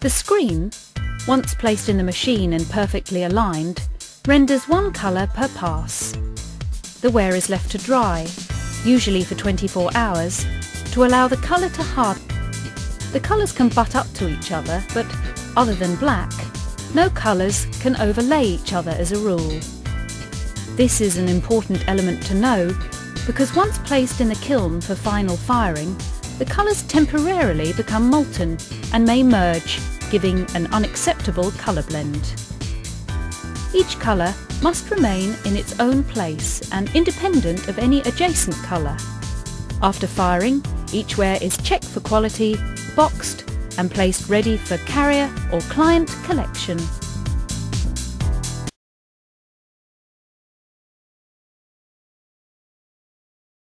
The screen, once placed in the machine and perfectly aligned, renders one color per pass. The ware is left to dry, usually for 24 hours, to allow the color to harden. The colors can butt up to each other, but other than black, no colors can overlay each other as a rule. This is an important element to know, because once placed in the kiln for final firing, the colors temporarily become molten and may merge, giving an unacceptable color blend. Each color must remain in its own place and independent of any adjacent color. After firing, each ware is checked for quality, boxed, and placed ready for carrier or client collection.